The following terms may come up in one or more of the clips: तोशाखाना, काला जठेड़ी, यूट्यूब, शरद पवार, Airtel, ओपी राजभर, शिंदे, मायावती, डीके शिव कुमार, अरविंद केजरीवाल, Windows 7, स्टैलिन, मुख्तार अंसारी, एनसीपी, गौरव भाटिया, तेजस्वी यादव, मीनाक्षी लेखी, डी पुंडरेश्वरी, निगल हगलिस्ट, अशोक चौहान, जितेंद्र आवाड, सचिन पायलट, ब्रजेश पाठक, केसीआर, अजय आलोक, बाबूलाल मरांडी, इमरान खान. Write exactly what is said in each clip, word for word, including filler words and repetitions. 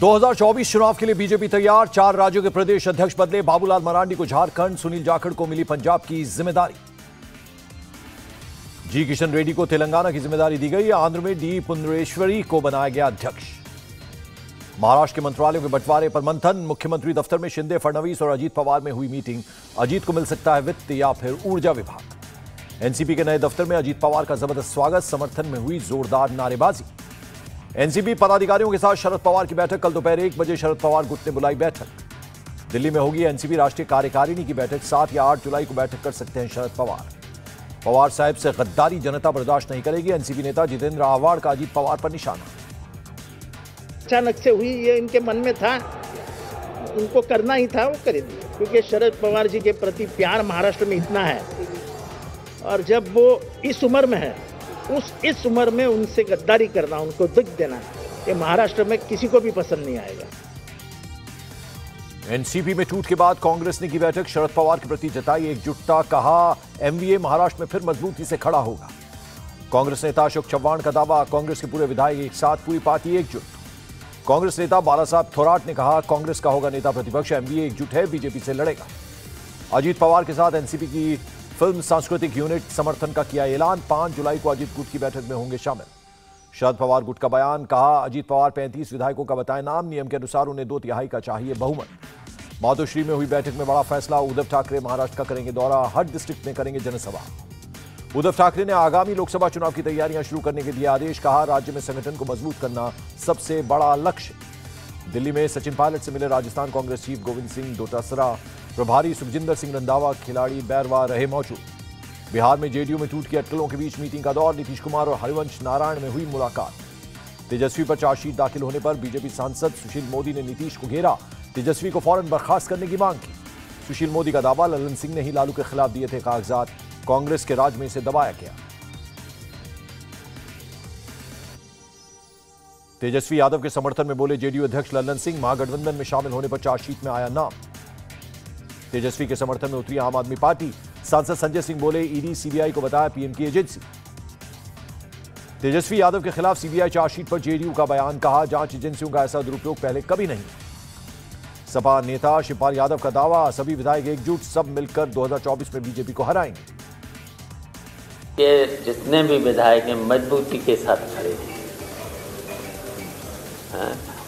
दो हज़ार चौबीस चुनाव के लिए बीजेपी तैयार, चार राज्यों के प्रदेश अध्यक्ष बदले, बाबूलाल मरांडी को झारखंड, सुनील जाखड़ को मिली पंजाब की जिम्मेदारी, जी किशन रेड्डी को तेलंगाना की जिम्मेदारी दी गई, आंध्र में डी पुंडरेश्वरी को बनाया गया अध्यक्ष, महाराष्ट्र के मंत्रालयों के बंटवारे पर मंथन, मुख्यमंत्री दफ्तर में शिंदे, फडणवीस और अजीत पवार में हुई मीटिंग, अजीत को मिल सकता है वित्त या फिर ऊर्जा विभाग, एनसीपी के नए दफ्तर में अजीत पवार का जबरदस्त स्वागत, समर्थन में हुई जोरदार नारेबाजी, एनसीपी पदाधिकारियों के साथ शरद पवार की बैठक, कल दोपहर एक बजे शरद पवार गुट ने बुलाई बैठक, दिल्ली में होगी एनसीपी राष्ट्रीय कार्यकारिणी की बैठक, सात या आठ जुलाई को बैठक कर सकते हैं शरद पवार, पवार साहब से गद्दारी जनता बर्दाश्त नहीं करेगी, एनसीपी नेता जितेंद्र आवाड का अजीत पवार पर निशाना, अचानक से हुई ये इनके मन में था, उनको करना ही था, वो करेंगे क्योंकि शरद पवार जी के प्रति प्यार महाराष्ट्र में इतना है और जब वो इस उम्र में है, उस इस उम्र में उनसे गद्दारी करना, उनको दुख देना, ये महाराष्ट्र में किसी को भी पसंद नहीं आएगा। एनसीपी में टूट के बाद कांग्रेस ने की बैठक, शरद पवार के प्रति जताई एकजुटता, कहा एमवीए महाराष्ट्र में फिर मजबूती से खड़ा होगा, कांग्रेस नेता अशोक चौहान का दावा, कांग्रेस के पूरे विधायक एक साथ, पूरी पार्टी एकजुट, कांग्रेस नेता बाला साहेब थोराट ने कहा कांग्रेस का होगा नेता प्रतिपक्ष, एमवीए एकजुट है, बीजेपी से लड़ेगा, अजीत पवार के साथ एनसीपी की फिल्म सांस्कृतिक यूनिट समर्थन का किया ऐलान, पांच जुलाई को अजीत गुट की बैठक में होंगे शामिल, शरद पवार गुट का बयान, कहा अजीत पवार पैंतीस विधायकों का बताए नाम, नियम के अनुसार उन्हें दो तिहाई का चाहिए बहुमत, मातोश्री में हुई बैठक में बड़ा फैसला, उद्धव ठाकरे महाराष्ट्र का करेंगे दौरा, हर डिस्ट्रिक्ट में करेंगे जनसभा, उद्धव ठाकरे ने आगामी लोकसभा चुनाव की तैयारियां शुरू करने के दिए आदेश, कहा राज्य में संगठन को मजबूत करना सबसे बड़ा लक्ष्य, दिल्ली में सचिन पायलट से मिले राजस्थान कांग्रेस चीफ गोविंद सिंह डोटासरा, प्रभारी सुखजिंदर सिंह रंधावा, खिलाड़ी बैरवा रहे मौजूद, बिहार में जेडीयू में टूट के अटकलों के बीच मीटिंग का दौर, नीतीश कुमार और हरिवंश नारायण में हुई मुलाकात, तेजस्वी पर चार्जशीट दाखिल होने पर बीजेपी सांसद सुशील मोदी ने नीतीश को घेरा, तेजस्वी को फौरन बर्खास्त करने की मांग की, सुशील मोदी का दावा लल्लन सिंह ने ही लालू के खिलाफ दिए थे कागजात, कांग्रेस के राज में इसे दबाया गया, तेजस्वी यादव के समर्थन में बोले जेडीयू अध्यक्ष लल्लन सिंह, महागठबंधन में शामिल होने पर चार्जशीट में आया नाम, तेजस्वी के समर्थन में उतरी आम आदमी पार्टी, सांसद संजय सिंह बोले ईडी सीबीआई को बताया पीएम की एजेंसी, तेजस्वी यादव के खिलाफ सीबीआई चार्जशीट पर जेडीयू का बयान, कहा जांच एजेंसियों का ऐसा दुरुपयोग पहले कभी नहीं, सपा नेता शिवपाल यादव का दावा सभी विधायक एकजुट, सब मिलकर दो हज़ार चौबीस में बीजेपी को हराएंगे, ये जितने भी विधायक हैं मजबूती के साथ खड़े हैं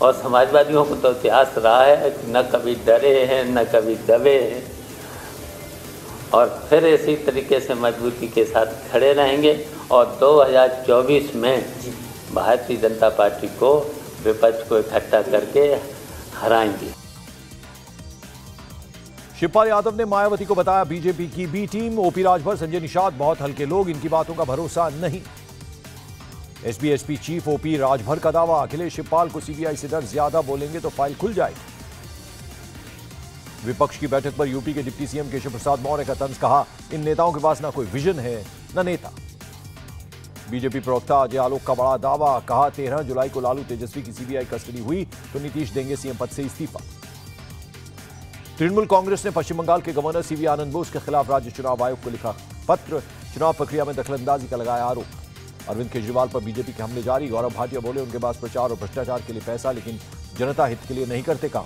और समाजवादियों को तो इतिहास रहा है न कभी डरे हैं न कभी दबे हैं और फिर इसी तरीके से मजबूती के साथ खड़े रहेंगे और दो हज़ार चौबीस में भारतीय जनता पार्टी को, विपक्ष को इकट्ठा करके हराएंगे। शिवपाल यादव ने मायावती को बताया बीजेपी की बी टीम, ओपी राजभर, संजय निषाद बहुत हल्के लोग, इनकी बातों का भरोसा नहीं, एसबीएसपी चीफ ओपी राजभर का दावा अखिलेश शिवपाल को सीबीआई से डर ज्यादा, बोलेंगे तो फाइल खुल जाएगी, विपक्ष की बैठक पर यूपी के डिप्टी सीएम केशव प्रसाद मौर्य का तंज, कहा इन नेताओं के पास ना कोई विजन है न नेता, बीजेपी प्रवक्ता अजय आलोक का बड़ा दावा, कहा तेरह जुलाई को लालू तेजस्वी की सीबीआई कस्टडी हुई तो नीतीश देंगे सीएम पद से इस्तीफा, तृणमूल कांग्रेस ने पश्चिम बंगाल के governor C we Anand Bose के खिलाफ राज्य चुनाव आयोग को लिखा पत्र, चुनाव प्रक्रिया में दखलंदाजी का लगाया आरोप, अरविंद केजरीवाल पर बीजेपी के हमले जारी, गौरव भाटिया बोले उनके पास प्रचार और भ्रष्टाचार के लिए पैसा लेकिन जनता हित के लिए नहीं करते काम,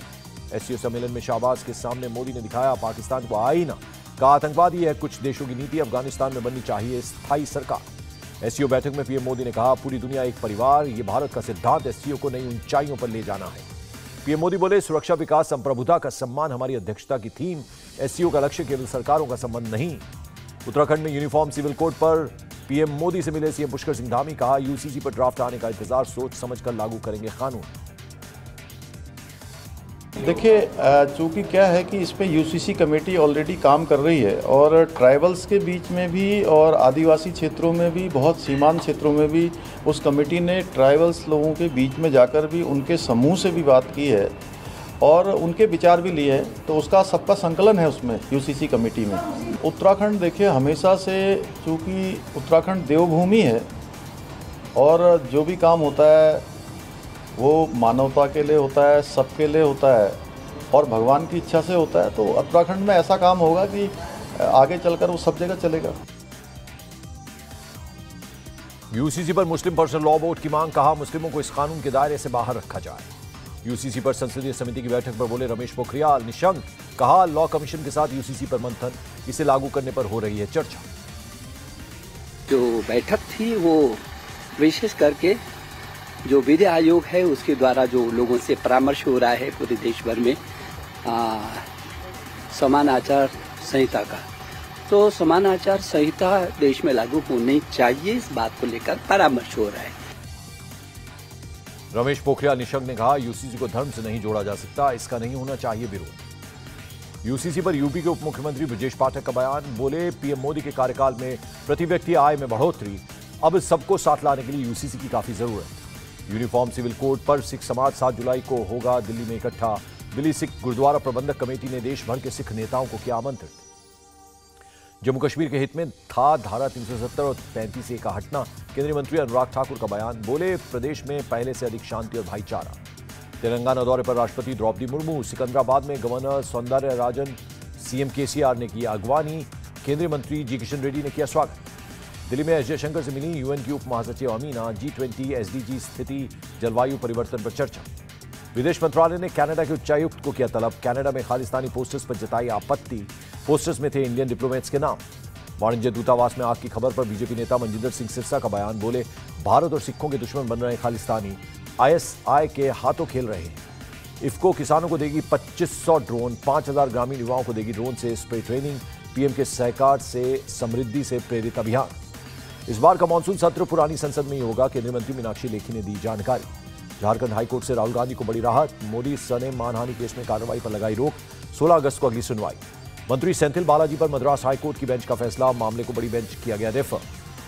एससीओ सम्मेलन में शाहबाज के सामने मोदी ने दिखाया पाकिस्तान को आईना, कहा आतंकवाद ही है कुछ देशों की नीति, अफगानिस्तान में बननी चाहिए स्थायी सरकार, एससीओ बैठक में पीएम मोदी ने कहा पूरी दुनिया एक परिवार, ये भारत का सिद्धांत एससीओ को नई ऊंचाइयों पर ले जाना है, पीएम मोदी बोले सुरक्षा, विकास, संप्रभुता का सम्मान हमारी अध्यक्षता की थीम, एससीओ का लक्ष्य केवल सरकारों का संबंध नहीं, उत्तराखंड में यूनिफॉर्म सिविल कोड पर पीएम मोदी से मिले सीएम पुष्कर सिंह धामी, कहा यूसीसी पर ड्राफ्ट आने का इंतजार, सोच समझकर लागू करेंगे कानून, देखिए चूंकि क्या है कि इस पे यूसीसी कमेटी ऑलरेडी काम कर रही है और ट्राइबल्स के बीच में भी और आदिवासी क्षेत्रों में भी, बहुत सीमांत क्षेत्रों में भी उस कमेटी ने ट्राइबल्स लोगों के बीच में जाकर भी उनके समूह से भी बात की है और उनके विचार भी लिए हैं, तो उसका सबका संकलन है उसमें यूसीसी कमेटी में। उत्तराखंड देखिए हमेशा से, चूँकि उत्तराखंड देवभूमि है और जो भी काम होता है वो मानवता के लिए होता है, सबके लिए होता है और भगवान की इच्छा से होता है, तो उत्तराखंड में ऐसा काम होगा कि आगे चलकर वो सब जगह चलेगा। यूसीसी पर मुस्लिम पर्सनल लॉ बोर्ड की मांग, कहा मुस्लिमों को इस कानून के दायरे से बाहर रखा जाए, यूसीसी पर संसदीय समिति की बैठक पर बोले रमेश पोखरियाल निशंक, कहा लॉ कमीशन के साथ यूसीसी पर मंथन, इसे लागू करने पर हो रही है चर्चा। जो बैठक थी वो विशेष करके जो विधि आयोग है उसके द्वारा जो लोगों से परामर्श हो रहा है पूरे देश भर में आ, समान आचार संहिता का, तो समान आचार संहिता देश में लागू होनी चाहिए, इस बात को लेकर परामर्श हो रहा है। रमेश पोखरियाल निशंक ने कहा यूसीसी को धर्म से नहीं जोड़ा जा सकता, इसका नहीं होना चाहिए विरोध। यूसीसी पर यूपी के उप मुख्यमंत्री ब्रजेश पाठक का बयान, बोले पीएम मोदी के कार्यकाल में प्रति व्यक्ति आय में बढ़ोतरी, अब सबको साथ लाने के लिए यूसीसी की काफी जरूरत। यूनिफॉर्म सिविल कोड पर सिख समाज सात जुलाई को होगा दिल्ली में इकट्ठा। दिल्ली सिख गुरुद्वारा प्रबंधक कमेटी ने देश भर के सिख नेताओं को किया आमंत्रित। जम्मू कश्मीर के हित में था धारा तीन सौ सत्तर और पैंतीस ए का हटना, केंद्रीय मंत्री अनुराग ठाकुर का बयान, बोले प्रदेश में पहले से अधिक शांति और भाईचारा। तेलंगाना दौरे पर राष्ट्रपति द्रौपदी मुर्मू, सिकंदराबाद में गवर्नर सौंदर्यराजन, सीएम केसीआर ने की अगवानी, केंद्रीय मंत्री जी किशन रेड्डी ने किया स्वागत। दिल्ली में एस जयशंकर से मिली यूएन की उप महासचिव अमीना, जी ट्वेंटी एसडीजी स्थिति, जलवायु परिवर्तन पर चर्चा। विदेश मंत्रालय ने कनाडा के उच्चायुक्त को किया तलब, कनाडा में खालिस्तानी पोस्टर्स पर जताई आपत्ति, पोस्टर्स में थे इंडियन डिप्लोमेट्स के नाम। वाणिज्य दूतावास में आग की खबर पर बीजेपी नेता मनजिंदर सिंह सिरसा का बयान, बोले भारत और सिखों के दुश्मन बन रहे खालिस्तानी, आईएसआई के हाथों खेल रहे हैं। इफको किसानों को देगी पच्चीस सौ ड्रोन, पाँच हज़ार ग्रामीण युवाओं को देगी ड्रोन से स्प्रे ट्रेनिंग, पीएम के सहकार से समृद्धि से प्रेरित अभियान। इस बार का मानसून सत्र पुरानी संसद में ही होगा, केंद्रीय मंत्री मीनाक्षी लेखी ने दी जानकारी। झारखंड हाईकोर्ट से राहुल गांधी को बड़ी राहत, मोदी सने मानहानि केस में कार्रवाई पर लगाई रोक, सोलह अगस्त को अगली सुनवाई। मंत्री सेंथिल बालाजी पर मद्रास हाईकोर्ट की बेंच का फैसला, मामले को बड़ी बेंच किया गया रेफर।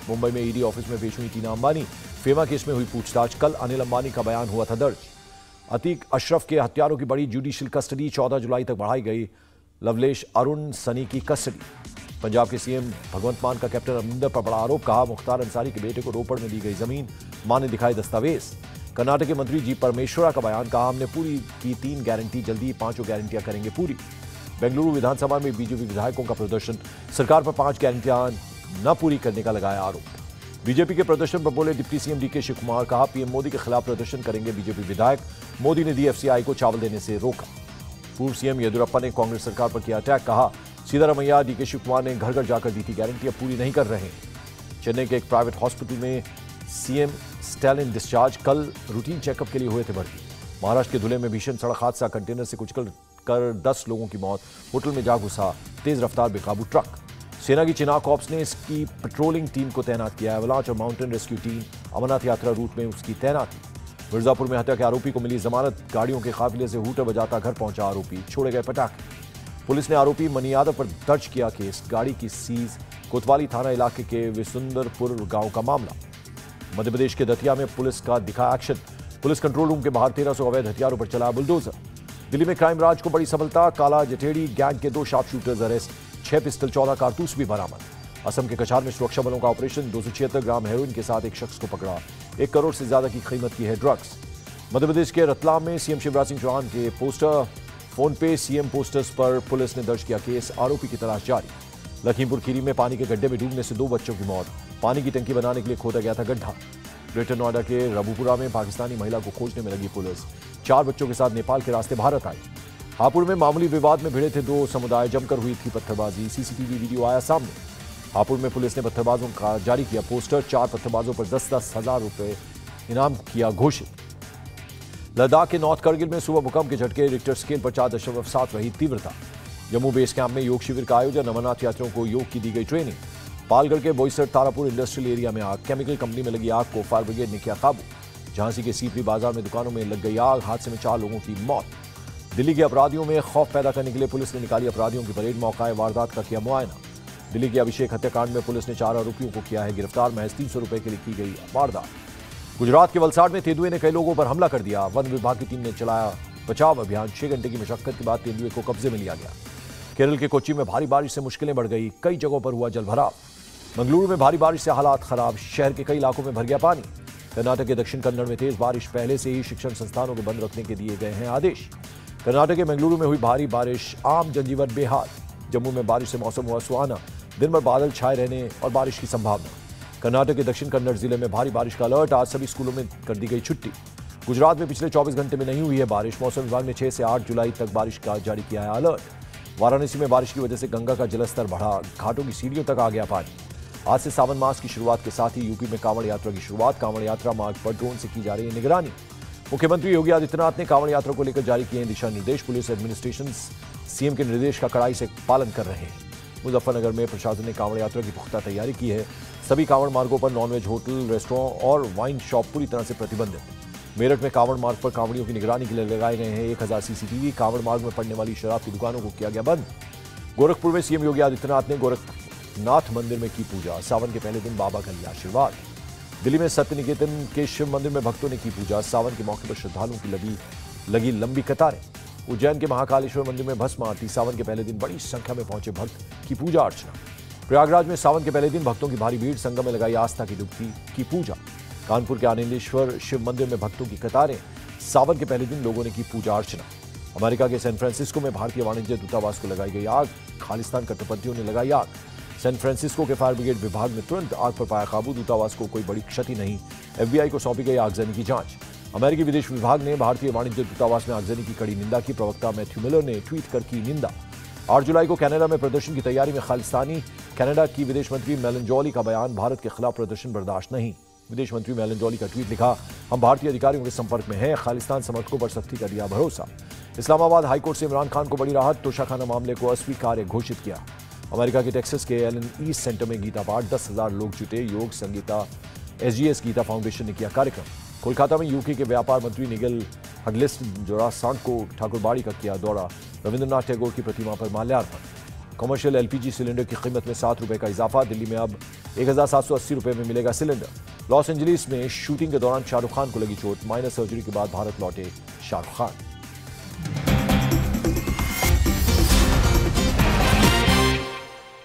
मुंबई में ईडी ऑफिस में पेश हुई टीना अंबानी, फेमा केस में हुई पूछताछ, कल अनिल अंबानी का बयान हुआ था दर्ज। अतीक अशरफ के हत्यारों की बड़ी जुडिशियल कस्टडी चौदह जुलाई तक बढ़ाई गई, लवलेश अरुण सनी की कस्टडी। पंजाब के सीएम भगवंत मान का कैप्टन अमरिंदर पर बड़ा आरोप, कहा मुख्तार अंसारी के बेटे को रोपड़ में दी गई जमीन, मां ने दिखाए दस्तावेज। कर्नाटक के मंत्री जी परमेश्वरा का बयान, कहा हमने पूरी की तीन गारंटी, जल्दी पांचों गारंटियां करेंगे पूरी। बेंगलुरु विधानसभा में बीजेपी विधायकों का प्रदर्शन, सरकार पर पांच गारंटियां न पूरी करने का लगाया आरोप। बीजेपी के प्रदर्शन पर बोले deputy CM डीके शिव कुमार, कहा पीएम मोदी के खिलाफ प्रदर्शन करेंगे बीजेपी विधायक, मोदी ने दी एफसीआई को चावल देने से रोका। पूर्व सीएम येदियुरप्पा ने कांग्रेस सरकार पर किया अटैक, कहा सिद्धारमैया डीके शिव कुमार ने घर घर जाकर दी थी गारंटियां, पूरी नहीं कर रहे। चेन्नई के एक प्राइवेट हॉस्पिटल में सीएम स्टैलिन डिस्चार्ज, कल रूटीन चेकअप के लिए हुए थे भर्ती। महाराष्ट्र के धुले में भीषण सड़क हादसा, कंटेनर से कुचल कर दस लोगों की मौत, होटल में जा घुसा तेज रफ्तार बेकाबू ट्रक। सेना की चिनाक कॉर्प्स ने इसकी पेट्रोलिंग टीम को तैनात किया, एवलांच और माउंटेन रेस्क्यू टीम अमरनाथ यात्रा रूट में उसकी तैनाती। मिर्जापुर में हत्या के आरोपी को मिली जमानत, गाड़ियों के काफिले से हूटर बजाता घर पहुंचा आरोपी, छोड़े गए पटाखे। पुलिस ने आरोपी मनी यादव पर दर्ज किया केस, गाड़ी की सीज। कोतवाली थाना इलाके के विसुंदरपुर गाँव का मामला। मध्य प्रदेश के दतिया में पुलिस का दिखा एक्शन, पुलिस कंट्रोल रूम के बाहर तेरह सौ अवैध हथियारों पर चला बुलडोजर। दिल्ली में क्राइम राज को बड़ी सफलता, काला जठेड़ी गैंग के दो शार्प शूटर्स अरेस्ट, छह पिस्टल चौदह कारतूस भी बरामद। असम के कछार में सुरक्षा बलों का ऑपरेशन, दो सौ छिहत्तर ग्राम हेरोइन के साथ एक शख्स को पकड़ा, एक करोड़ से ज्यादा की कीमत की है ड्रग्स। मध्य प्रदेश के रतलाम में सीएम शिवराज सिंह चौहान के poster, PhonePe CM posters पर पुलिस ने दर्ज किया केस, आरोपी की तलाश जारी। लखीमपुर खीरी में पानी के गड्ढे में डूबने से दो बच्चों की मौत, पानी की टंकी बनाने के लिए खोदा गया था गड्ढा। ग्रेटर नोएडा के रबुपुरा में पाकिस्तानी महिला को खोजने में लगी पुलिस, चार बच्चों के साथ नेपाल के रास्ते भारत आई। हापुड़ में मामूली विवाद में भिड़े थे दो समुदाय, जमकर हुई थी पत्थरबाजी, सीसीटीवी वीडियो आया सामने। हापुड़ में पुलिस ने पत्थरबाजों का जारी किया पोस्टर, चार पत्थरबाजों पर दस दस हजार रुपये इनाम किया घोषित। लद्दाख के नॉर्थ करगिल में सुबह भूकंप के झटके, रिक्टर स्केल पर चार दशमलव सात रही तीव्रता। जम्मू बेस कैंप में योग शिविर का आयोजन, अमरनाथ यात्रियों को योग की दी गई ट्रेनिंग। पालगढ़ के बोईसर तारापुर इंडस्ट्रियल एरिया में आग, केमिकल कंपनी में लगी आग को फायर ब्रिगेड ने किया काबू। झांसी के सीपी बाजार में दुकानों में लग गई आग, हादसे में चार लोगों की मौत। दिल्ली के अपराधियों में खौफ पैदा करने के लिए पुलिस ने निकाली अपराधियों की परेड, मौका वारदात का किया मुआयना। दिल्ली के अभिषेक हत्याकांड में पुलिस ने चार आरोपियों को किया है गिरफ्तार, महज तीन सौ रुपये के लिए की गई वारदात। गुजरात के वलसाड़ में तेंदुए ने कई लोगों पर हमला कर दिया, वन विभाग की टीम ने चलाया बचाव अभियान, छह घंटे की मशक्कत के बाद तेंदुए को कब्जे में लिया गया। केरल के कोच्चि में भारी बारिश से मुश्किलें बढ़ गई, कई जगहों पर हुआ जलभराव। मंगलुरु में भारी बारिश से हालात खराब, शहर के कई इलाकों में भर गया पानी। कर्नाटक के दक्षिण कन्नड़ में तेज बारिश, पहले से ही शिक्षण संस्थानों को बंद रखने के दिए गए हैं आदेश। कर्नाटक के मंगलुरु में हुई भारी बारिश, आम जनजीवन बेहाल। जम्मू में बारिश से मौसम हुआ सुहाना, दिन भर बादल छाए रहने और बारिश की संभावना। कर्नाटक के दक्षिण कन्नड़ जिले में भारी बारिश का अलर्ट, आज सभी स्कूलों में कर दी गई छुट्टी। गुजरात में पिछले चौबीस घंटे में नहीं हुई है बारिश। मौसम विभाग ने छह से आठ जुलाई तक बारिश का जारी किया है अलर्ट। वाराणसी में बारिश की वजह से गंगा का जलस्तर बढ़ा, घाटों की सीढ़ियों तक आ गया पानी। आज से सावन मास की शुरुआत के साथ ही यूपी में कांवड़ यात्रा की शुरुआत। कांवड़ यात्रा मार्ग पर ड्रोन से की जा रही है निगरानी। मुख्यमंत्री योगी आदित्यनाथ ने कांवड़ यात्रा को लेकर जारी किए दिशा निर्देश। पुलिस एडमिनिस्ट्रेशन सीएम के निर्देश का कड़ाई से पालन कर रहे हैं। मुजफ्फरनगर में प्रशासन ने कांवड़ यात्रा की पुख्ता तैयारी की है। सभी कांवड़ मार्गों पर नॉनवेज होटल, रेस्टोरेंट और वाइन शॉप पूरी तरह से प्रतिबंधित। मेरठ में कांवड़ मार्ग पर कांवड़ियों की निगरानी के लिए लगाए गए हैं एक हजार सीसीटीवी। कांवड़ मार्ग में पड़ने वाली शराब की दुकानों को किया गया बंद। गोरखपुर में सीएम योगी आदित्यनाथ ने गोरखनाथ मंदिर में की पूजा। सावन के पहले दिन बाबा का लिया आशीर्वाद। दिल्ली में सत्य निकेतन के शिव मंदिर में भक्तों ने की पूजा। सावन के मौके पर श्रद्धालुओं की लगी लगी लंबी कतारें। उज्जैन के महाकालेश्वर मंदिर में भस्म आरती। सावन के पहले दिन बड़ी संख्या में पहुंचे भक्त की पूजा अर्चना। प्रयागराज में सावन के पहले दिन भक्तों की भारी भीड़। संगम में लगाई आस्था की डुबकी की पूजा। कानपुर के आनंदेश्वर शिव मंदिर में भक्तों की कतारें। सावन के पहले दिन लोगों ने की पूजा अर्चना। अमेरिका के सैन फ्रांसिस्को में भारतीय वाणिज्य दूतावास को लगाई गई आग। खालिस्तान कट्टरपंथियों ने लगाई आग। सैन फ्रांसिस्को के फायर ब्रिगेड विभाग ने तुरंत आग पर पाया काबू। दूतावास को कोई बड़ी क्षति नहीं। एफबीआई को सौंपी गई आगजनी की जांच। अमेरिकी विदेश विभाग ने भारतीय वाणिज्य दूतावास में आगजनी की कड़ी निंदा की। प्रवक्ता मैथ्यू मिलर ने ट्वीट कर की निंदा। आठ जुलाई को कनाडा में प्रदर्शन की तैयारी में खालिस्तानी। कनाडा की विदेश मंत्री मेलन जॉली का बयान, भारत के खिलाफ प्रदर्शन बर्दाश्त नहीं। विदेश मंत्री मेलन जॉली का ट्वीट लिखा, हम भारतीय अधिकारियों के संपर्क में हैं। खालिस्तान समर्थकों पर सख्ती का दिया भरोसा। इस्लामाबाद हाईकोर्ट से इमरान खान को बड़ी राहत। तोशाखाना मामले को अस्वीकार्य घोषित किया। अमेरिका के टेक्सास के एलन ईस्ट सेंटर में गीता पाठ। दस हजार लोग जुटे। योग संगीता एसजीएस गीता फाउंडेशन ने किया कार्यक्रम। कोलकाता में यूके के व्यापार मंत्री निगल हगलिस्ट जोरासांड को ठाकुरबाड़ी का किया दौरा। रविंद्रनाथ टैगोर की प्रतिमा पर माल्यार्पण। कमर्शियल एलपीजी सिलेंडर की कीमत में सात रुपये का इजाफा। दिल्ली में अब एक हजार सात सौ अस्सी रुपये में मिलेगा सिलेंडर। लॉस एंजलिस में शूटिंग के दौरान शाहरुख खान को लगी चोट। माइनर सर्जरी के बाद भारत लौटे शाहरुख खान।